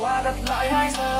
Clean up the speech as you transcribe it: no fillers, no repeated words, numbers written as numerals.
Why the fly eyes